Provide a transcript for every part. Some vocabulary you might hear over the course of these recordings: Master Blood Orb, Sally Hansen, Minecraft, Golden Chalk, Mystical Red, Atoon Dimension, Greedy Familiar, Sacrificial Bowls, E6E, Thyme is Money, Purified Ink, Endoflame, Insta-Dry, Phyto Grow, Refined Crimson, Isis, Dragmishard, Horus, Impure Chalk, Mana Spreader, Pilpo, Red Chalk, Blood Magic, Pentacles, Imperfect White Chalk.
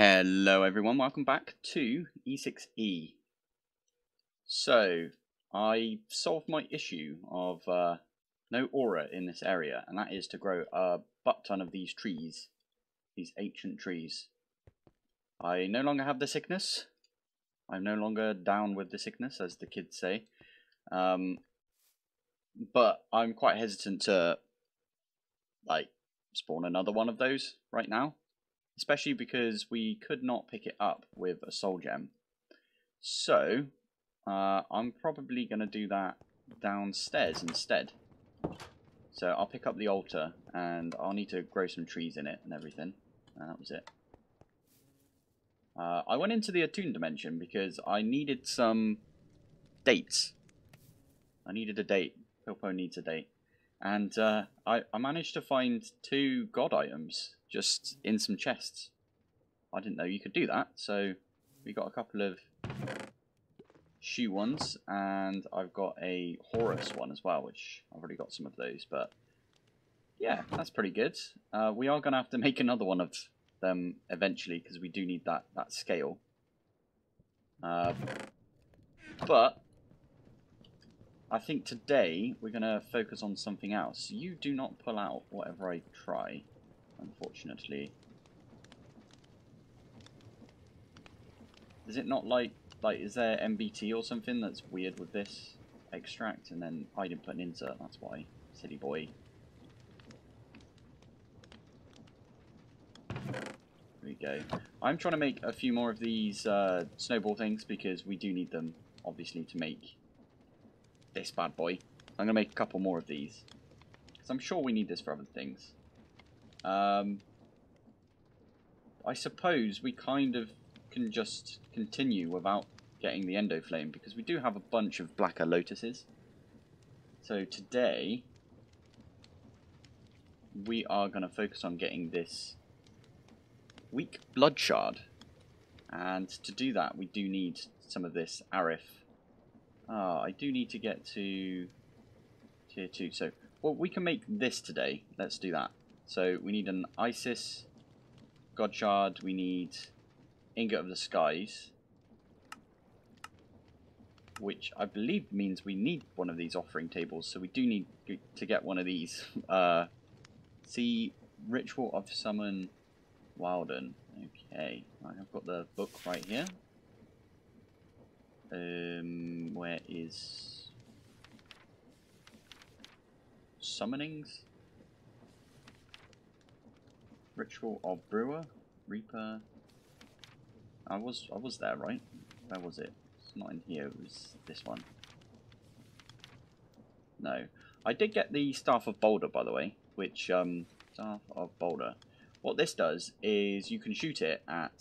Hello everyone, welcome back to E6E. So, I solved my issue of no aura in this area, and that is to grow a butt ton of these trees, these ancient trees. I no longer have the sickness. I'm no longer down with the sickness, as the kids say. But I'm quite hesitant to, like, spawn another one of those right now. Especially because we could not pick it up with a soul gem. So, I'm probably going to do that downstairs instead. So I'll pick up the altar, and I'll need to grow some trees in it and everything. And that was it. I went into the Atoon Dimension because I needed some dates. I needed a date. Pilpo needs a date. And I managed to find two god items just in some chests. I didn't know you could do that, so we got a couple of shoe ones, and I've got a Horus one as well, which I've already got some of those, but yeah, that's pretty good. We are going to have to make another one of them eventually, because we do need that scale. But I think today we're going to focus on something else. You do not pull out whatever I try, unfortunately. Is it not like is there MBT or something that's weird with this? Extract and then I didn't put an insert, that's why. Silly boy. There we go. I'm trying to make a few more of these snowball things because we do need them, obviously, to make this bad boy. I'm going to make a couple more of these. Because I'm sure we need this for other things. I suppose we kind of can just continue without getting the Endoflame, because we do have a bunch of Blacker Lotuses. So today, we are going to focus on getting this Weak Blood Shard. And to do that, we do need some of this Arif. I do need to get to Tier 2. So, well, we can make this today. Let's do that. So we need an Isis, God Shard, we need Ingot of the Skies, which I believe means we need one of these offering tables, so we do need to get one of these. See, Ritual of Summon Wilden. Okay, I've got the book right here. Where is Summonings? Ritual of Brewer, Reaper. I was there, right? Where was it? It's not in here. It was this one. No, I did get the Staff of Boulder, by the way. Which Staff of Boulder? What this does is you can shoot it at,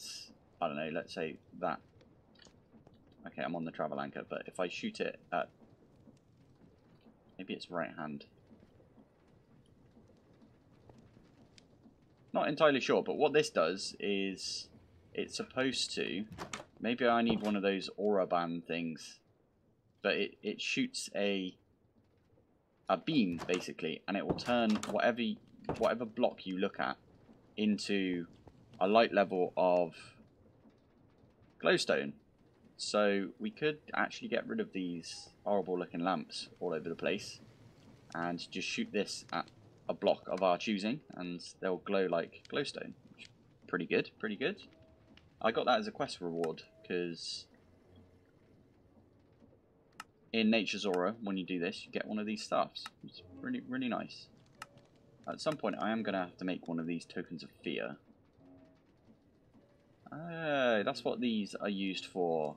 I don't know. Let's say that. Okay, I'm on the travel anchor, but if I shoot it at, maybe it's right hand. Not entirely sure, but what this does is it's supposed to, maybe I need one of those aura band things, but it shoots a beam basically, and it will turn whatever block you look at into a light level of glowstone. So we could actually get rid of these horrible looking lamps all over the place and just shoot this at a block of our choosing, and they'll glow like glowstone. Pretty good, pretty good. I got that as a quest reward, because in Nature's Aura, when you do this, you get one of these staffs. It's really, really nice. At some point, I am going to have to make one of these tokens of fear. Oh, that's what these are used for.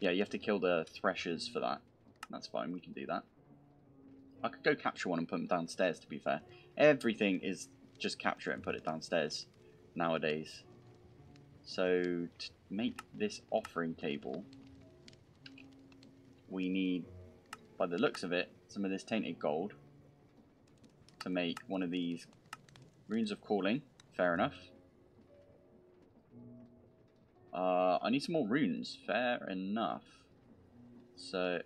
Yeah, you have to kill the threshers for that. That's fine, we can do that. I could go capture one and put them downstairs, to be fair. Everything is just capture it and put it downstairs nowadays. So, to make this offering table, we need, by the looks of it, some of this tainted gold to make one of these runes of calling. Fair enough. I need some more runes. Fair enough. So,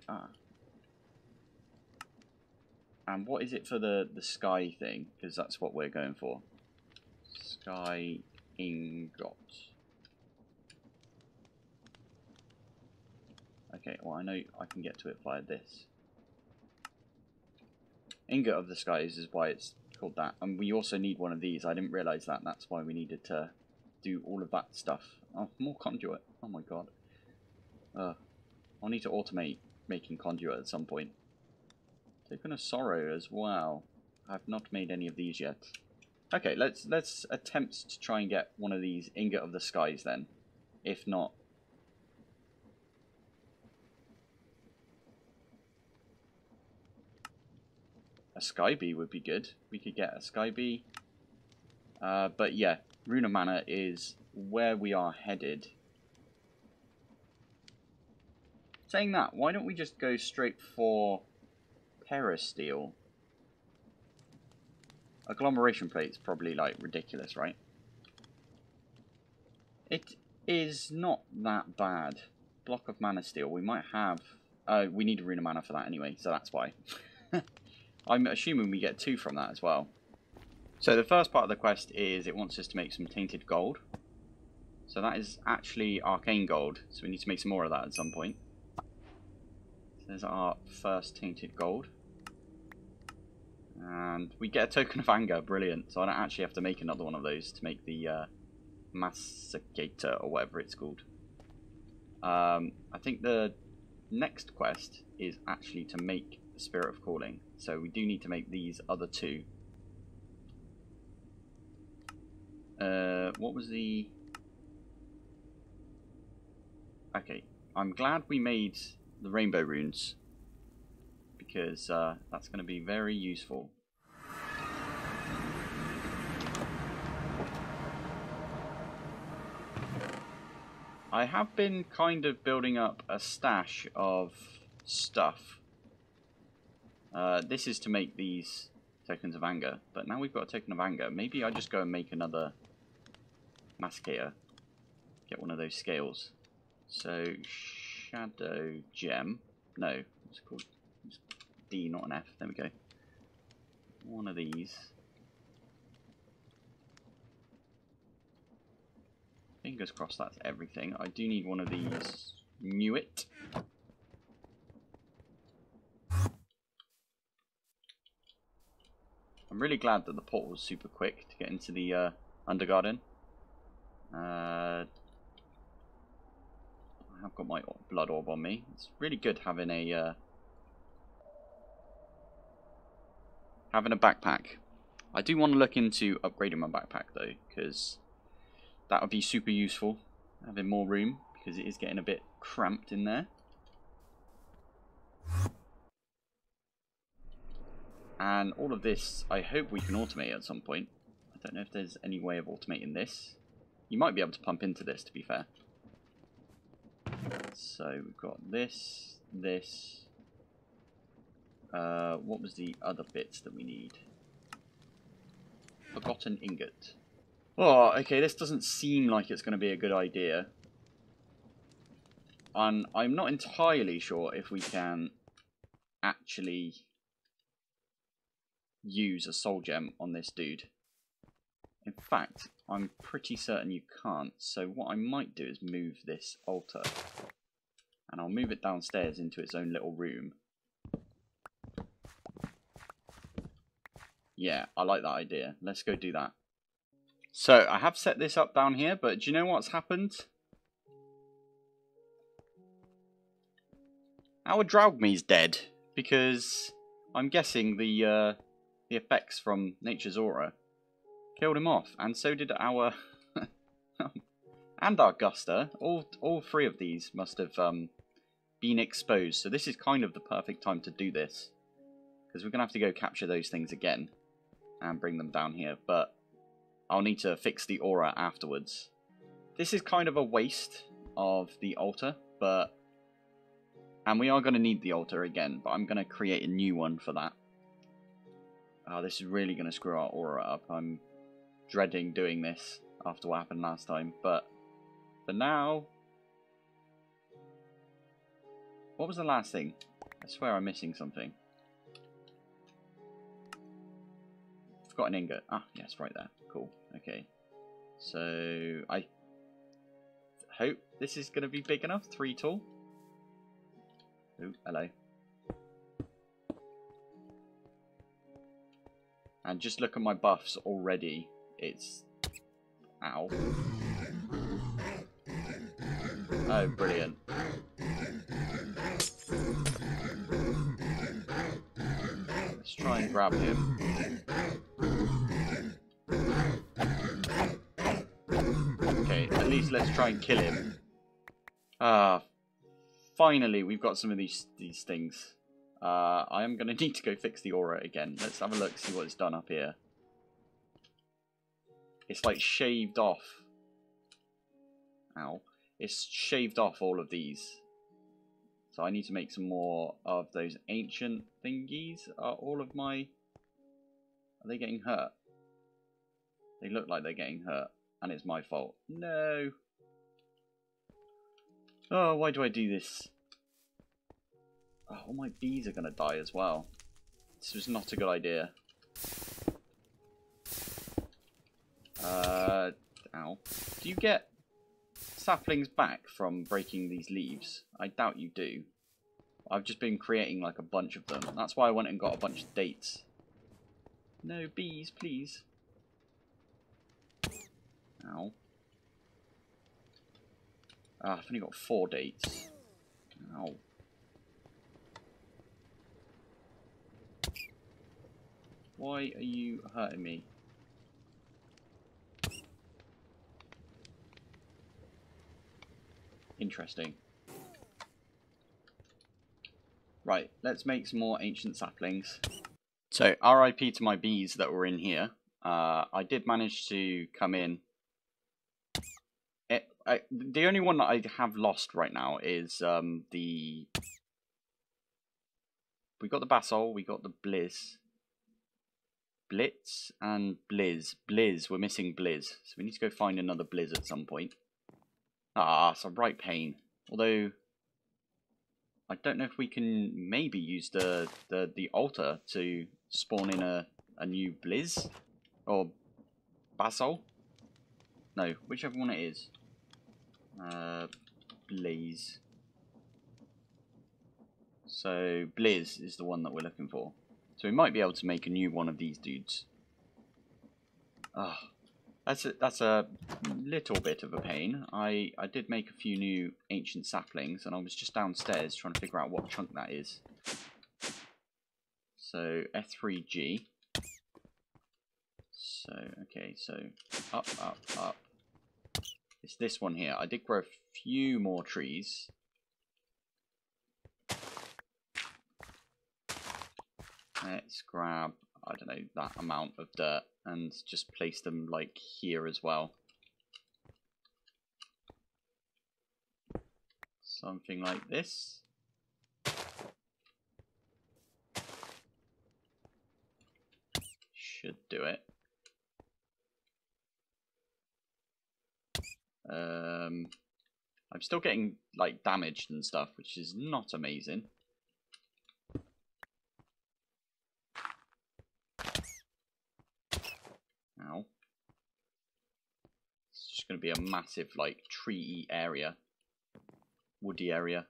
and what is it for the sky thing? Because that's what we're going for. Sky ingot. Okay, well I know I can get to it via this. Ingot of the Skies is why it's called that. And we also need one of these. I didn't realise that. That's why we needed to do all of that stuff. Oh, more conduit. Oh my god. I'll need to automate making conduit at some point. Token of Sorrow as well. I've not made any of these yet. Okay, let's attempt to try and get one of these Ingot of the Skies then. If not... a Sky Bee would be good. We could get a Sky Bee. But yeah, Runa Manor is where we are headed. Saying that, why don't we just go straight for Peristeel? Agglomeration Plate's probably like ridiculous, right? It is not that bad. Block of Mana Steel. We might have... we need a Runa Manor for that anyway, so that's why. I'm assuming we get two from that as well. So the first part of the quest is it wants us to make some tainted gold. So that is actually arcane gold. So we need to make some more of that at some point. So there's our first tainted gold. And we get a token of anger. Brilliant. So I don't actually have to make another one of those to make the massacre or whatever it's called. I think the next quest is actually to make the Spirit of Calling. So we do need to make these other two. What was the... Okay, I'm glad we made the rainbow runes, because that's going to be very useful. I have been kind of building up a stash of stuff. This is to make these tokens of anger, but now we've got a token of anger. Maybe I just go and make another Mascator. Get one of those scales. So, Shadow Gem. No, what's it called? It's D, not an F. There we go. One of these. Fingers crossed that's everything. I do need one of these. Newit. I'm really glad that the portal was super quick to get into the Undergarden. I have got my Blood Orb on me. It's really good having a backpack. I do want to look into upgrading my backpack though, because that would be super useful. Having more room, because it is getting a bit cramped in there. And all of this, I hope we can automate at some point. I don't know if there's any way of automating this. You might be able to pump into this, to be fair. So we've got this, this. What was the other bits that we need? Forgotten ingot. Oh, okay, this doesn't seem like it's going to be a good idea. And I'm not entirely sure if we can actually... use a soul gem on this dude. In fact, I'm pretty certain you can't. So what I might do is move this altar, and I'll move it downstairs into its own little room. Yeah, I like that idea. Let's go do that. So I have set this up down here, but do you know what's happened? Our Draugmi's dead, because I'm guessing the effects from Nature's Aura killed him off, and so did our and our Guster. All three of these must have been exposed, so this is kind of the perfect time to do this, because we're gonna have to go capture those things again and bring them down here, but I'll need to fix the aura afterwards. This is kind of a waste of the altar, but and we are going to need the altar again, but I'm going to create a new one for that. Oh, this is really going to screw our aura up. I'm dreading doing this after what happened last time. But for now... what was the last thing? I swear I'm missing something. I've got an ingot. Ah, yes, right there. Cool. Okay. So I hope this is going to be big enough. 3 tall. Oh, hello. And just look at my buffs already. It's... Ow. Oh, brilliant. Let's try and grab him. Okay, at least let's try and kill him. Ah, finally we've got some of these things. I am going to need to go fix the aura again. Let's have a look, see what it's done up here. It's like shaved off. Ow. It's shaved off all of these. So I need to make some more of those ancient thingies. Are all of my... Are they getting hurt? They look like they're getting hurt. And it's my fault. No. Oh, why do I do this? Oh, all my bees are going to die as well. This was not a good idea. Ow. Do you get saplings back from breaking these leaves? I doubt you do. I've just been creating like a bunch of them. That's why I went and got a bunch of dates. No, bees, please. Ow. Ah, I've only got 4 dates. Ow. Why are you hurting me? Interesting. Right, let's make some more ancient saplings. So, RIP to my bees that were in here. I did manage to come in. The only one that I have lost right now is the... We got the Basol, we got the Blizz. Blitz and Blizz. Blizz. We're missing Blizz. So we need to go find another Blizz at some point. Ah, it's a right pain. Although, I don't know if we can maybe use the altar to spawn in a new Blizz. Or Basol. No, whichever one it is. Blaze. So, Blizz is the one that we're looking for. So we might be able to make a new one of these dudes. Ah, oh, that's a little bit of a pain. I did make a few new ancient saplings, and I was just downstairs trying to figure out what chunk that is. So F3G. So okay, so up, up, up. It's this one here. I did grow a few more trees. Let's grab, I don't know, that amount of dirt and just place them like here as well. Something like this. Should do it. I'm still getting like damaged and stuff, which is not amazing. Ow. It's just going to be a massive, like, tree-y area. Woody area.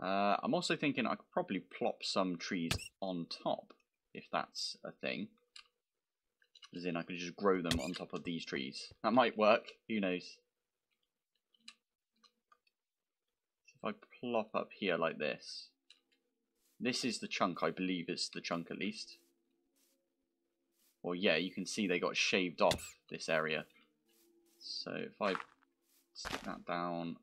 I'm also thinking I could probably plop some trees on top, if that's a thing. As in, I could just grow them on top of these trees. That might work. Who knows? So if I plop up here like this. This is the chunk. I believe it's the chunk, at least. Well, yeah, you can see they got shaved off this area. So if I stick that down,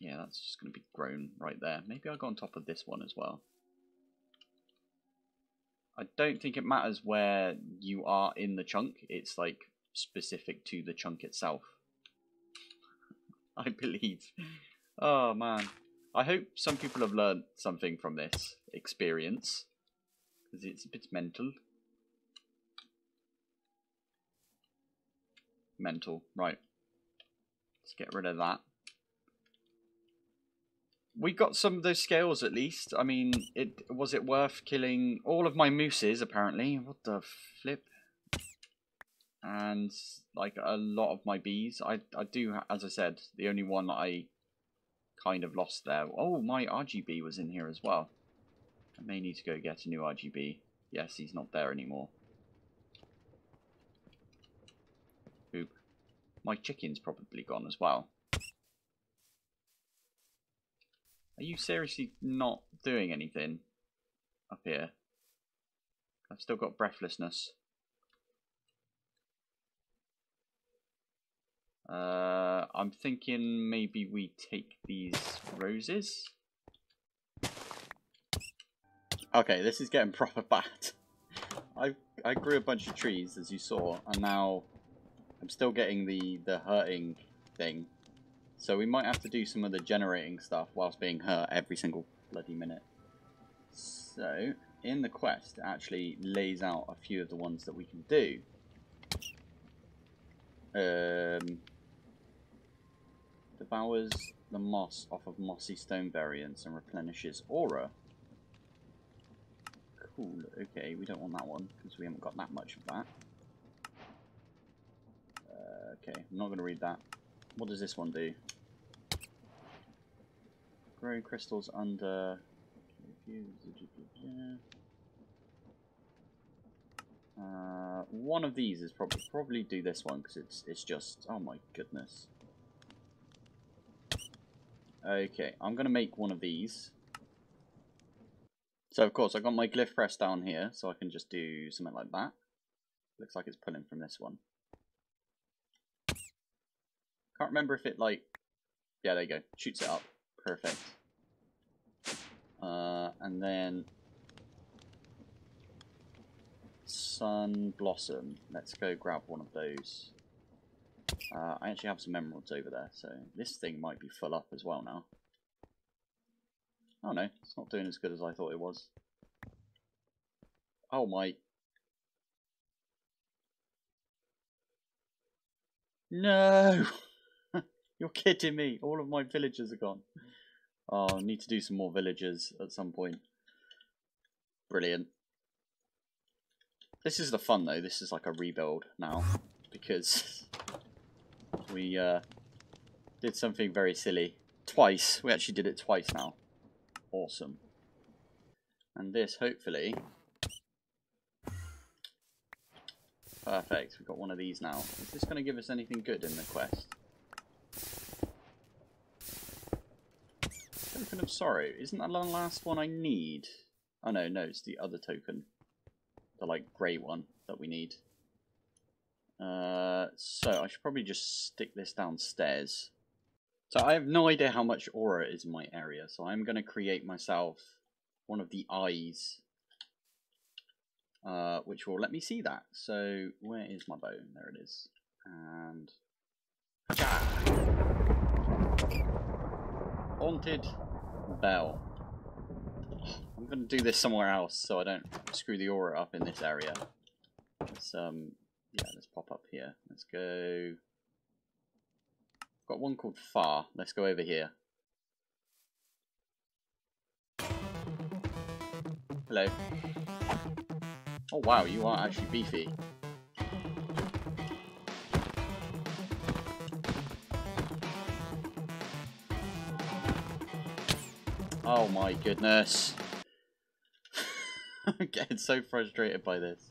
yeah, that's just going to be grown right there. Maybe I'll go on top of this one as well. I don't think it matters where you are in the chunk. It's like specific to the chunk itself, I believe. Oh, man. I hope some people have learned something from this experience. Because it's a bit mental. Mental, right. Let's get rid of that. we got some of those scales at least. I mean, was it worth killing all of my mooses, apparently? What the flip? And, like, a lot of my bees. I do, as I said, the only one I kind of lost there. Oh, my RGB was in here as well. I may need to go get a new RGB. Yes, he's not there anymore. Oop. My chicken's probably gone as well. Are you seriously not doing anything up here? I've still got breathlessness. I'm thinking maybe we take these roses. Okay, this is getting proper bad. I grew a bunch of trees, as you saw, and now I'm still getting the hurting thing. So we might have to do some of the generating stuff whilst being hurt every single bloody minute. So, in the quest, it actually lays out a few of the ones that we can do. Devours the moss off of mossy stone variants and replenishes aura. Cool, okay, we don't want that one because we haven't got that much of that. Okay, I'm not going to read that. What does this one do? Growing crystals under... one of these is probably do this one because it's just... oh my goodness. Okay, I'm going to make one of these. So of course I got my glyph press down here, so I can just do something like that. Looks like it's pulling from this one. Can't remember if it like... yeah, there you go. Shoots it up. Perfect. And then... Sun Blossom. Let's go grab one of those. I actually have some emeralds over there, so this thing might be full up as well now. Oh no, it's not doing as good as I thought it was. Oh my... no! You're kidding me. All of my villagers are gone. Oh, I need to do some more villagers at some point. Brilliant. This is the fun, though. This is like a rebuild now. Because we did something very silly. Twice. We actually did it twice now. Awesome. And this, hopefully... perfect. We've got one of these now. Is this going to give us anything good in the quest? Token of Sorrow. Isn't that the last one I need? Oh no, no, it's the other token. The, like, grey one that we need. So, I should probably just stick this downstairs. So, I have no idea how much aura is in my area, so I'm going to create myself one of the eyes, which will let me see that. So, where is my bow? There it is. And... haunted bell. I'm going to do this somewhere else so I don't screw the aura up in this area. Let's, yeah, let's pop up here. Let's go... got one called Far. Let's go over here. Hello. Oh wow, you are actually beefy. Oh my goodness. I'm getting so frustrated by this.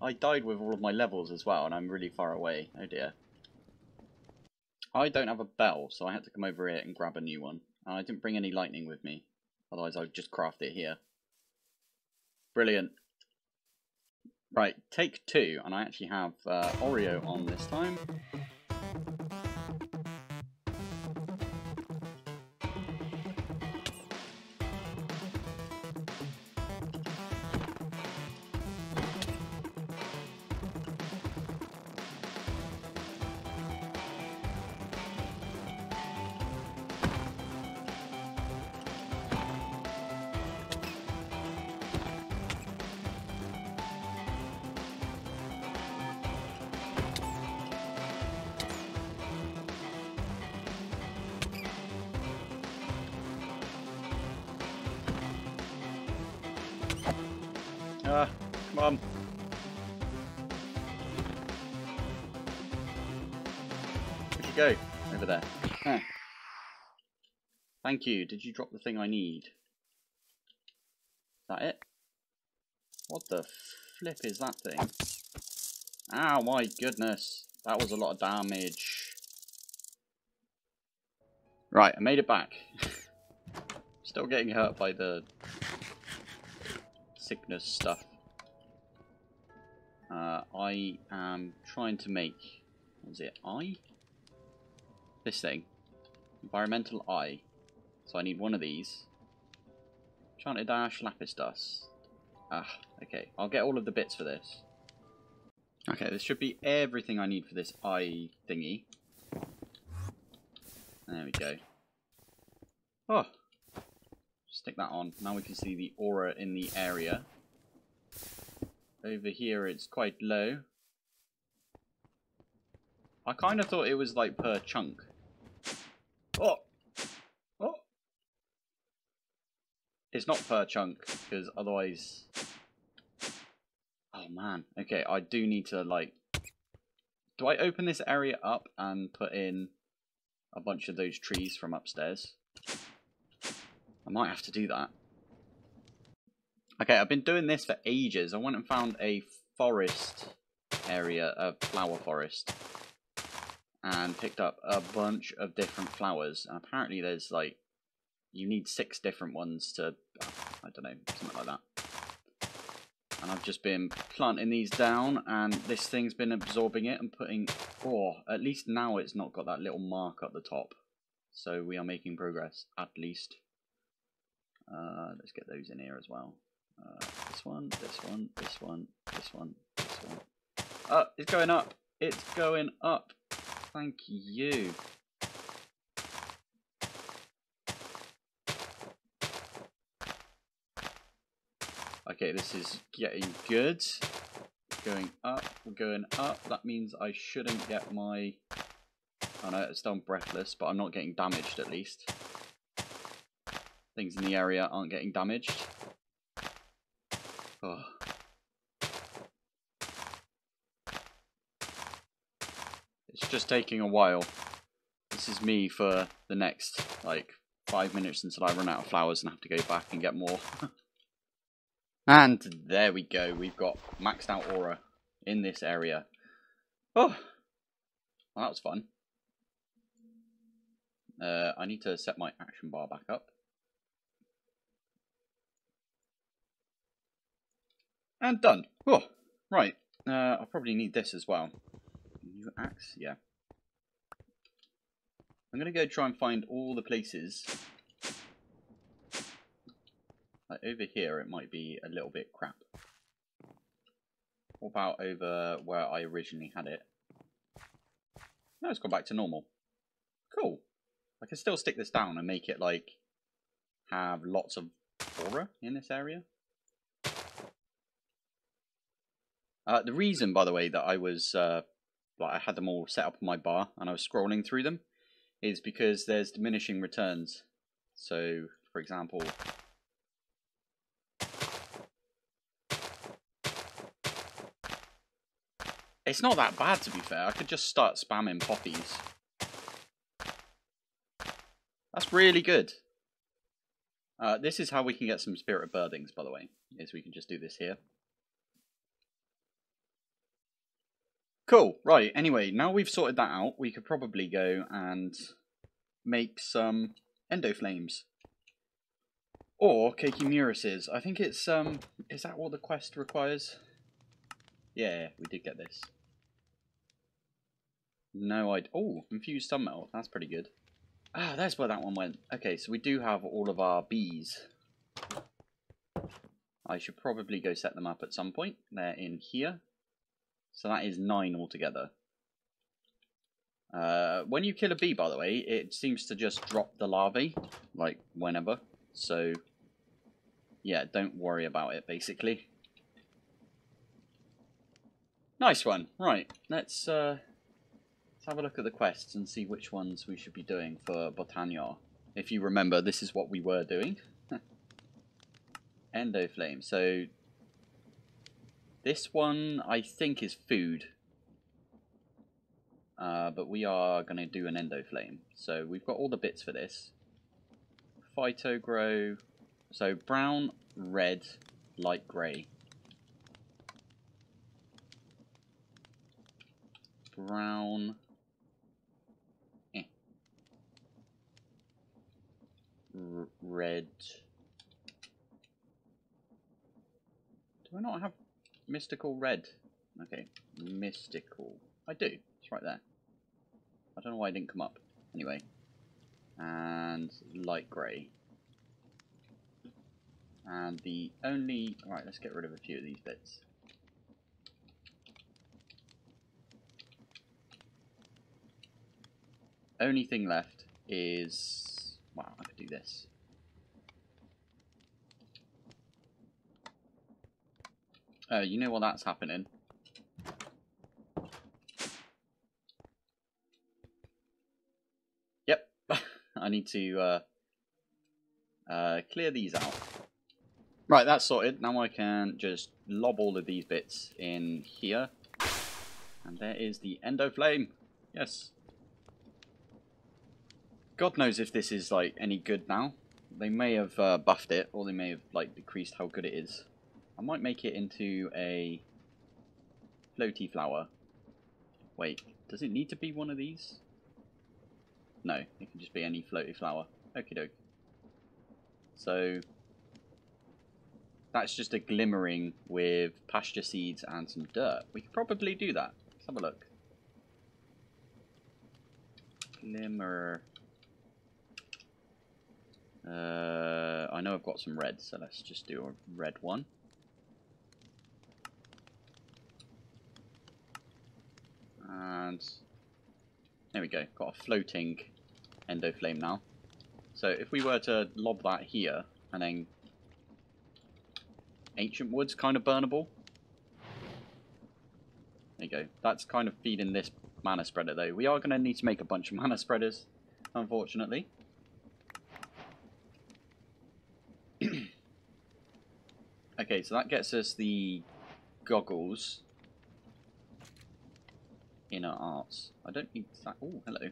I died with all of my levels as well, and I'm really far away. Oh dear. I don't have a bell, so I had to come over here and grab a new one. And I didn't bring any lightning with me. Otherwise I would just craft it here. Brilliant. Right, take two. And I actually have Oreo on this time. Come on. Where'd you go? Over there. Huh. Thank you. Did you drop the thing I need? Is that it? What the flip is that thing? Ow, my goodness. That was a lot of damage. Right, I made it back. Still getting hurt by the sickness stuff. I am trying to make... What is it? Eye? This thing. Environmental Eye. So I need one of these. Enchanted Dash Lapis Dust. Ah, okay. I'll get all of the bits for this. Okay, this should be everything I need for this eye thingy. There we go. Oh! Stick that on. Now we can see the aura in the area. Over here it's quite low. I kind of thought it was like per chunk. Oh! Oh! It's not per chunk, because otherwise... Oh man, okay, I do need to, like... Do I open this area up and put in a bunch of those trees from upstairs? I might have to do that. Okay, I've been doing this for ages. I went and found a forest area, a flower forest. And picked up a bunch of different flowers. And apparently there's, like... You need 6 different ones to... I don't know, something like that. And I've just been planting these down, and this thing's been absorbing it and putting... Oh, at least now it's not got that little mark at the top. So we are making progress, at least. Let's get those in here as well. This one, this one, this one, this one, this one. Oh, it's going up! It's going up! Thank you! Okay, this is getting good. Going up, we're going up. That means I shouldn't get my... Oh no, it's still breathless, but I'm not getting damaged at least. Things in the area aren't getting damaged. Oh. It's just taking a while. This is me for the next, like, 5 minutes until I run out of flowers and have to go back and get more. And there we go, we've got maxed out aura in this area. Oh, well, that was fun. I need to set my action bar back up. And done. Oh, right, I probably need this as well. New axe, yeah. I'm going to go try and find all the places. Like over here, it might be a little bit crap. What about over where I originally had it? No, it's gone back to normal. Cool. I can still stick this down and make it, like, have lots of aura in this area. The reason, by the way, that I was, like, I had them all set up on my bar and I was scrolling through them is because there's diminishing returns. So, for example... It's not that bad, to be fair. I could just start spamming poppies. That's really good. This is how we can get some Spirit of Birthings, by the way, is we can just do this here. Cool. Right, anyway, now we've sorted that out, we could probably go and make some Endoflames. Or Caecumeruses. I think it's... Is that what the quest requires? Yeah, we did get this. No idea. Oh, Infused Sun Metal. That's pretty good. Ah, that's where that one went. Okay, so we do have all of our bees. I should probably go set them up at some point. They're in here. So that is 9 altogether. When you kill a bee, by the way, it seems to just drop the larvae, like, whenever. So, yeah, don't worry about it, basically. Nice one. Right, let's have a look at the quests and see which ones we should be doing for Botania. If you remember, this is what we were doing. Endoflame. So This one, I think, is food. But we are going to do an Endoflame. So we've got all the bits for this. Phyto Grow. So brown, red, light grey. Brown. Red. Do I not have Mystical Red? Okay, Mystical. I do. It's right there. I don't know why I didn't come up. Anyway. And light grey. And the only... Alright, let's get rid of a few of these bits. Only thing left is... Wow, I could do this. Oh, you know what that's happening. Yep. I need to clear these out. Right, that's sorted. Now I can just lob all of these bits in here. And there is the Endoflame. Yes. God knows if this is, like, any good now. They may have buffed it, or they may have, like, decreased how good it is. I might make it into a floaty flower. Wait, does it need to be one of these? No, it can just be any floaty flower. Okie doke. So, that's just a glimmering with pasture seeds and some dirt. We could probably do that. Let's have a look. Glimmer... I know I've got some red, so let's just do a red one. And there we go, got a floating Endoflame now. So if we were to lob that here, and then Ancient Wood's kind of burnable. There you go, that's kind of feeding this Mana Spreader though. We are going to need to make a bunch of Mana Spreaders, unfortunately. Okay, so that gets us the goggles. Inner arts. I don't need that. Oh, hello.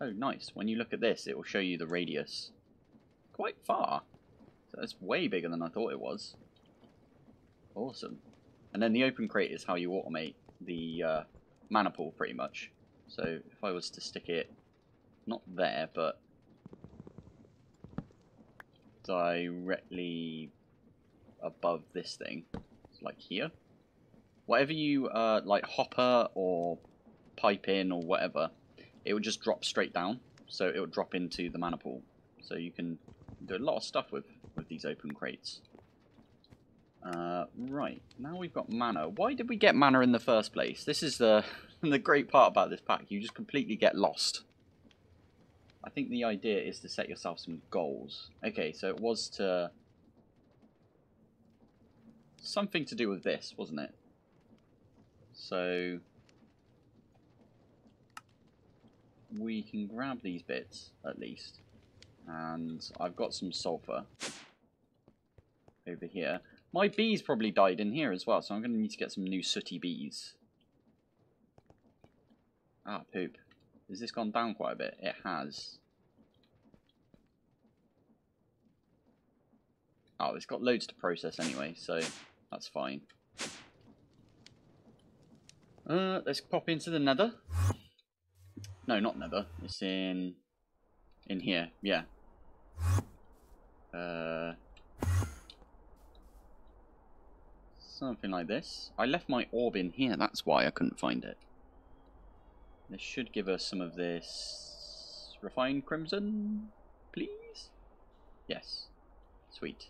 Oh, nice. When you look at this, it will show you the radius. Quite far. So that's way bigger than I thought it was. Awesome. And then the open crate is how you automate the mana pool, pretty much. So if I was to stick it, not there, but directly... above this thing, like here. Whatever you like hopper or pipe in or whatever, it would just drop straight down, so it would drop into the mana pool. So you can do a lot of stuff with these open crates. Right, now we've got mana. Why did we get mana in the first place? This is the great part about this pack. You just completely get lost. I think the idea is to set yourself some goals. Okay, so it was to... something to do with this, wasn't it? So we can grab these bits at least, and I've got some sulfur over here. My bees probably died in here as well, so I'm going to need to get some new sooty bees. Ah, poop. Has this gone down quite a bit? It has. Oh, it's got loads to process anyway, so that's fine. Let's pop into the nether. No, not nether. It's in here, yeah. Something like this. I left my orb in here, that's why I couldn't find it. This should give us some of this... Refined Crimson, please? Yes. Sweet.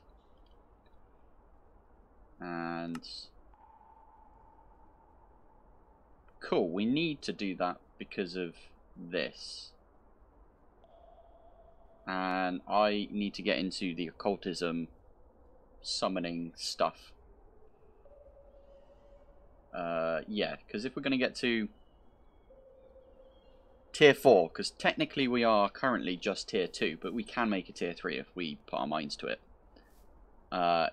And cool, we need to do that because of this. And I need to get into the occultism summoning stuff. Yeah, because if we're going to get to tier 4, because technically we are currently just tier 2, but we can make a tier 3 if we put our minds to it.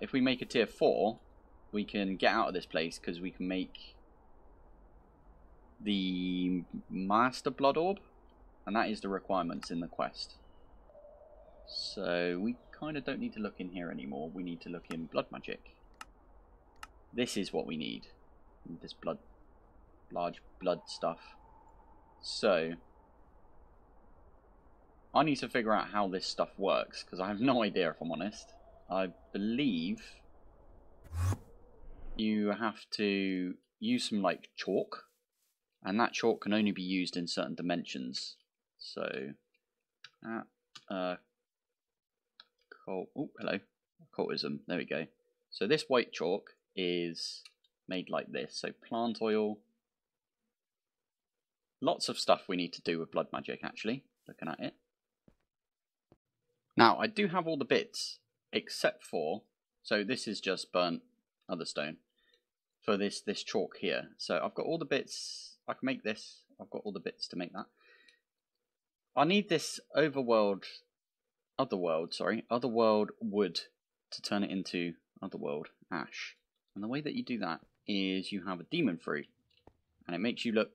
If we make a tier 4, we can get out of this place because we can make the Master Blood Orb, and that is the requirements in the quest. So we kind of don't need to look in here anymore. We need to look in Blood Magic. This is what we need. This blood, large blood stuff. So I need to figure out how this stuff works, because I have no idea, if I'm honest. I believe you have to use some like chalk, and that chalk can only be used in certain dimensions. So Occultism, there we go. So this white chalk is made like this, so plant oil. Lots of stuff we need to do with Blood Magic, actually, looking at it. Now, I do have all the bits, except for, so this is just burnt other stone, for this chalk here. So I've got all the bits, I can make this, I've got all the bits to make that. I need this Otherworld Wood to turn it into Otherworld Ash. And the way that you do that is you have a Demon Fruit, and it makes you look,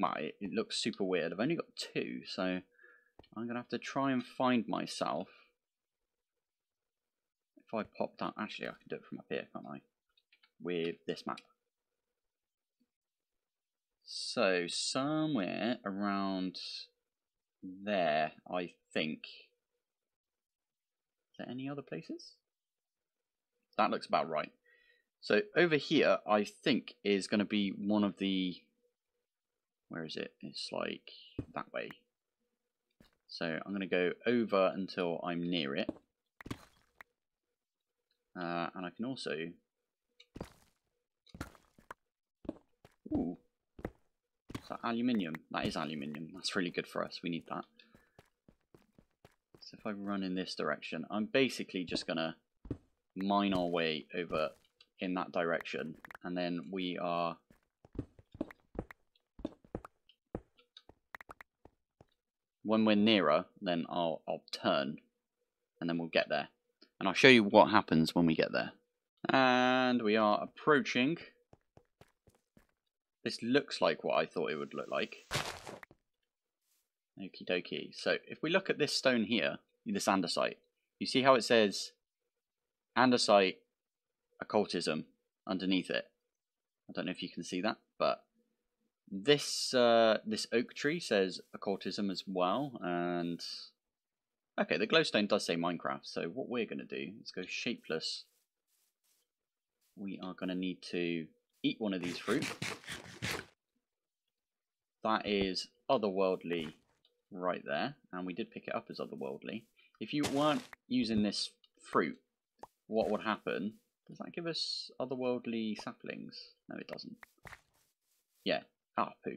well, it looks super weird. I've only got two, so I'm going to have to try and find myself. If I pop that, actually I can do it from up here, can't I? With this map. So somewhere around there, I think. Is there any other places? That looks about right. So over here, I think, is going to be one of the... Where is it? It's like that way. So I'm going to go over until I'm near it. And I can also... Ooh. Is that aluminium? That is aluminium. That's really good for us. We need that. So if I run in this direction, I'm basically just going to mine our way over in that direction, and then we are when we're nearer, then I'll turn, and then we'll get there, and I'll show you what happens when we get there. And we are approaching. This looks like what I thought it would look like. Okie dokie. So if we look at this stone here, this andesite, you see how it says andesite Occultism underneath it. I don't know if you can see that, but this this oak tree says Occultism as well. And okay, the glowstone does say Minecraft. So what we're going to do is go shapeless. We are going to need to eat one of these fruit. That is otherworldly right there, and we did pick it up as otherworldly. If you weren't using this fruit, what would happen? Does that give us otherworldly saplings? No, it doesn't. Yeah. Ah, poo.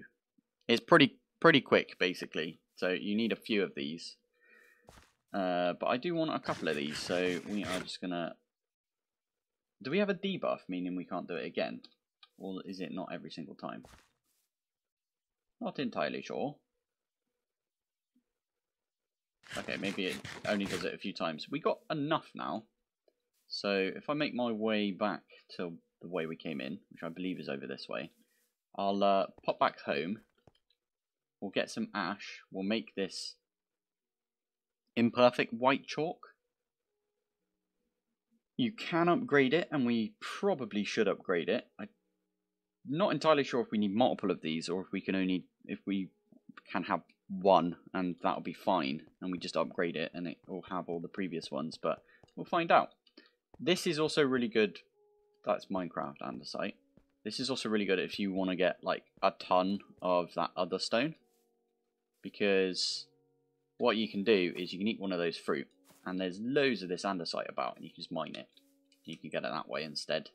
It's pretty quick, basically. So you need a few of these. But I do want a couple of these, so we are just going to... Do we have a debuff, meaning we can't do it again? Or is it not every single time? Not entirely sure. Okay, maybe it only does it a few times. We got enough now. So if I make my way back to the way we came in, which I believe is over this way, I'll pop back home. We'll get some ash. We'll make this imperfect white chalk. You can upgrade it, and we probably should upgrade it. I'm not entirely sure if we need multiple of these, or if we can only have one, and that'll be fine. And we just upgrade it, and it will have all the previous ones. But we'll find out. This is also really good. That's Minecraft andesite. This is also really good if you want to get like a ton of that other stone, because what you can do is you can eat one of those fruit, and there's loads of this andesite about, and you can just mine it. You can get it that way instead.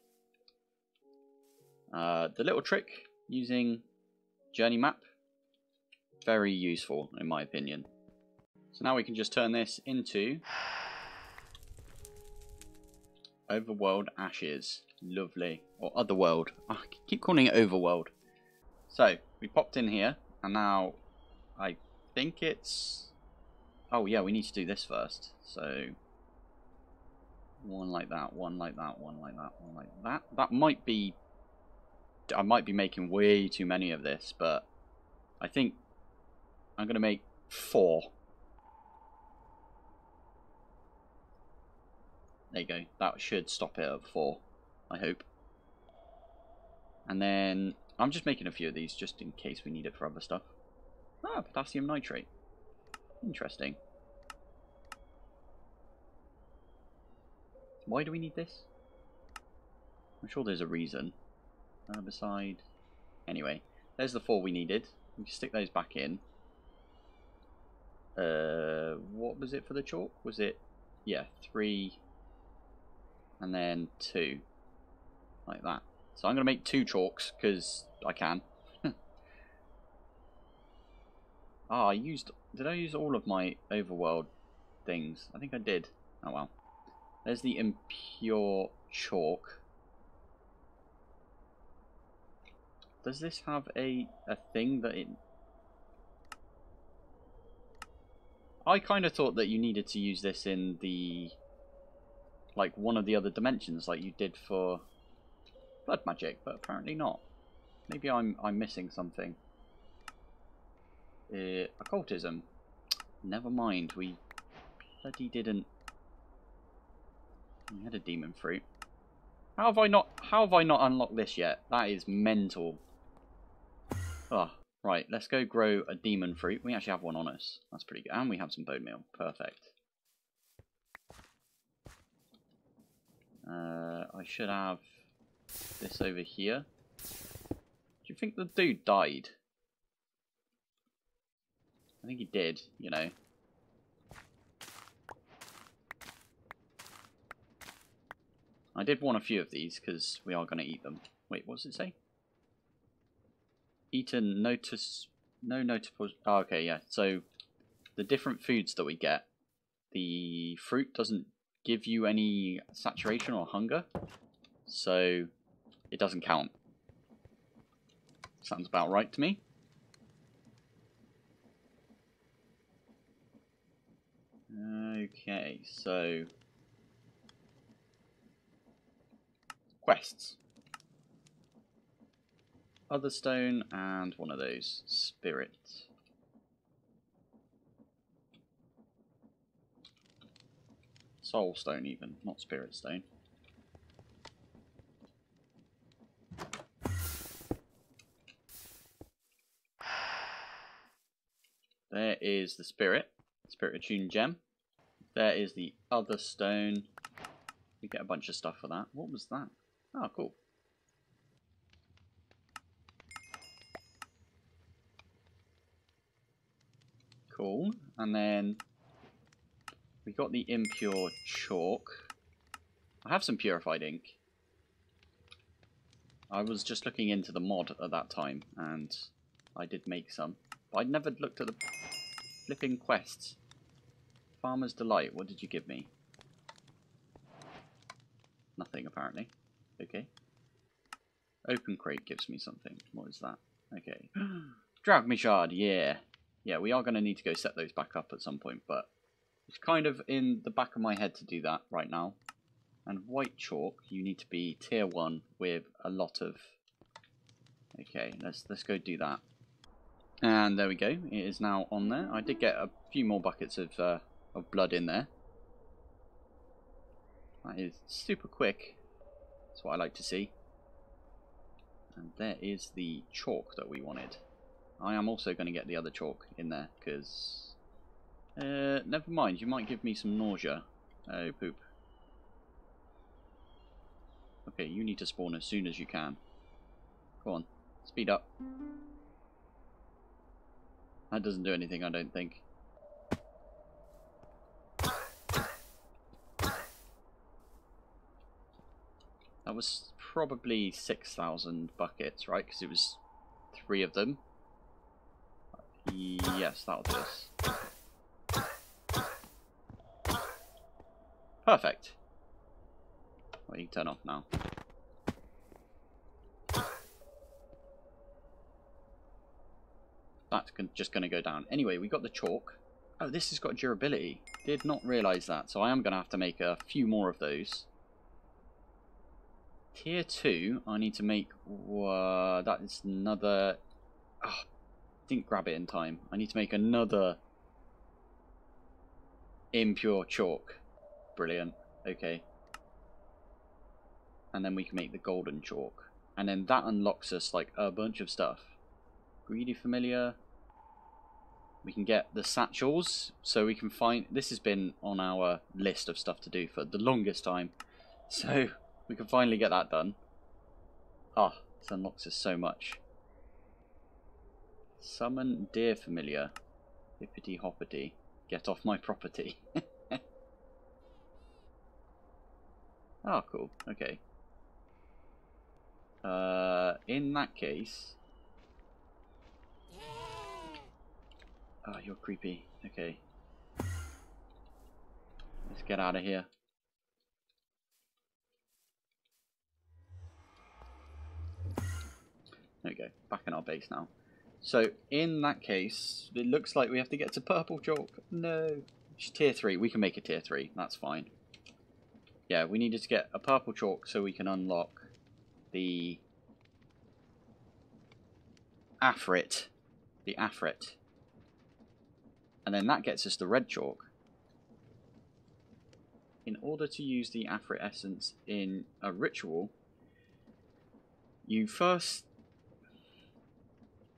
The little trick using journey map, very useful in my opinion. So now we can just turn this into Overworld Ashes. Lovely. Or Otherworld. I keep calling it Overworld. So, we popped in here, and now I think it's... Oh yeah, we need to do this first. So, One like that, one like that, one like that, one like that. That might be... I might be making way too many of this, but I think I'm going to make 4. There you go. That should stop it at 4, I hope. And then I'm just making a few of these just in case we need it for other stuff. Ah, potassium nitrate. Interesting. Why do we need this? I'm sure there's a reason. Herbicide. Anyway, there's the 4 we needed. We can stick those back in. What was it for the chalk? Was it... yeah, 3... and then 2. Like that. So I'm going to make 2 chalks, because I can. Ah, I used... did I use all of my overworld things? I think I did. Oh well. There's the impure chalk. Does this have a thing that it... I kind of thought that you needed to use this in the... like one of the other dimensions, like you did for Blood Magic, but apparently not. Maybe I'm missing something. Occultism. Never mind. We bloody didn't. We had a demon fruit. How have I not? How have I not unlocked this yet? That is mental. Ah, oh, right. Let's go grow a demon fruit. We actually have one on us. That's pretty good. And we have some bone meal. Perfect. I should have this over here. Do you think the dude died? I think he did, you know. I did want a few of these because we are going to eat them. Wait, what does it say? Eaten, notice, no notable... oh, okay, yeah. So the different foods that we get, the fruit doesn't give you any saturation or hunger, so it doesn't count. Sounds about right to me. Okay, so quests, other stone, and one of those spirit. Soul stone even, not spirit stone. There is the spirit. Spirit attuned gem. There is the other stone. We get a bunch of stuff for that. What was that? Oh, cool. Cool. And then... we got the impure chalk. I have some purified ink. I was just looking into the mod at that time, and I did make some. But I'd never looked at the flipping quests. Farmer's Delight, what did you give me? Nothing, apparently. Okay. Open Crate gives me something. What is that? Okay. Dragmishard, yeah. Yeah, we are going to need to go set those back up at some point, but... it's kind of in the back of my head to do that right now. And white chalk, you need to be tier 1 with a lot of... okay, let's go do that. And there we go. It is now on there. I did get a few more buckets of blood in there. That is super quick. That's what I like to see. And there is the chalk that we wanted. I am also going to get the other chalk in there because... never mind, you might give me some nausea. Oh, poop. Okay, you need to spawn as soon as you can. Go on, speed up. That doesn't do anything, I don't think. That was probably 6,000 buckets, right? Because it was 3 of them. Yes, that'll do us. Perfect. Well, you can turn off now. That's just going to go down. Anyway, we got the chalk. Oh, this has got durability. Did not realise that. So I am going to have to make a few more of those. Tier 2, I need to make... that is another... Oh, didn't grab it in time. I need to make another Impure Chalk. Brilliant. Okay. And then we can make the Golden Chalk. And then that unlocks us, like, a bunch of stuff. Greedy Familiar. We can get the satchels, so we can find... This has been on our list of stuff to do for the longest time. So, we can finally get that done. Ah, this unlocks us so much. Summon Deer Familiar. Hippity hoppity. Get off my property. Ah, cool. Okay. In that case... Oh, you're creepy. Okay. Let's get out of here. There we go. Back in our base now. So, in that case, it looks like we have to get to Purple Chalk. No. It's tier 3. We can make a tier 3. That's fine. Yeah, we needed to get a Purple Chalk so we can unlock the... Afrit. The Afrit. And then that gets us the Red Chalk. In order to use the Afrit Essence in a ritual, you first...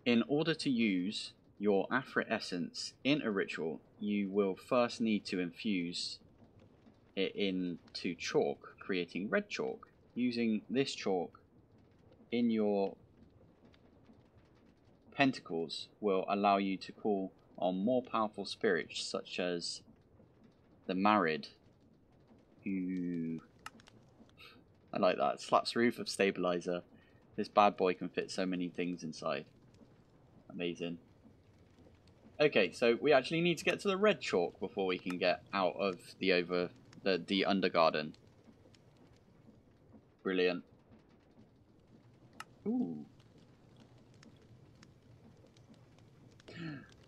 In order to use your Afrit Essence in a ritual, you will first need to infuse it into chalk, creating Red Chalk. Using this chalk in your Pentacles will allow you to call on more powerful spirits such as the Marid, who... I like that. Slaps roof of stabilizer. This bad boy can fit so many things inside. Amazing. Okay, so we actually need to get to the Red Chalk before we can get out of the undergarden. Brilliant. Ooh.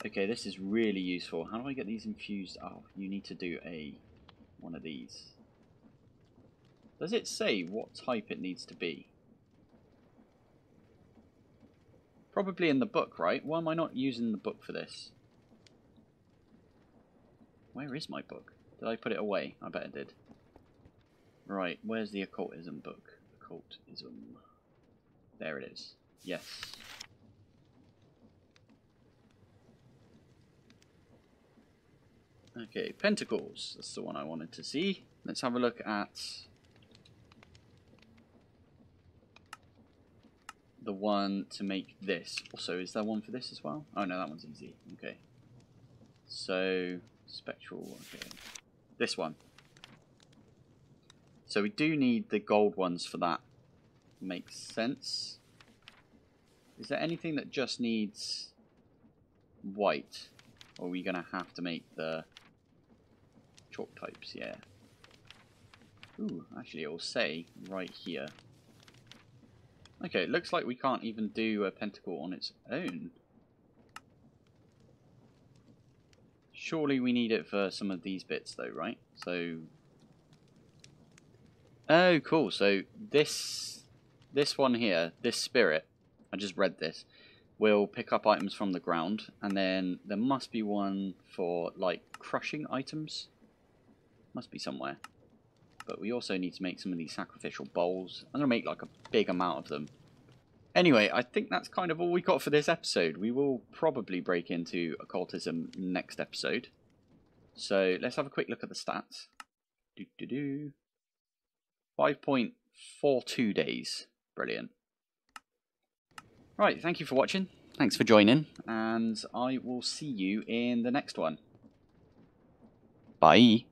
Okay, this is really useful. How do I get these infused? Oh, you need to do one of these. Does it say what type it needs to be? Probably in the book, right? Why am I not using the book for this? Where is my book? Did I put it away? I bet I did. Right, where's the occultism book? Occultism. There it is. Yes. Okay, Pentacles. That's the one I wanted to see. Let's have a look at the one to make this. Also, is there one for this as well? Oh no, that one's easy. Okay. So, spectral. Okay. This one. So we do need the gold ones for that. Makes sense. Is there anything that just needs white? Or are we going to have to make the... chalk types, yeah. Ooh, actually it will say right here. Okay, it looks like we can't even do a pentacle on its own. Surely we need it for some of these bits though, right? So... Oh, cool. So this one here, this spirit, I just read this, will pick up items from the ground. And then there must be one for, like, crushing items. Must be somewhere. But we also need to make some of these sacrificial bowls. I'm going to make like a big amount of them. Anyway, I think that's kind of all we got for this episode. We will probably break into occultism next episode. So let's have a quick look at the stats. 5.42 days. Brilliant. Right, thank you for watching. Thanks for joining. And I will see you in the next one. Bye.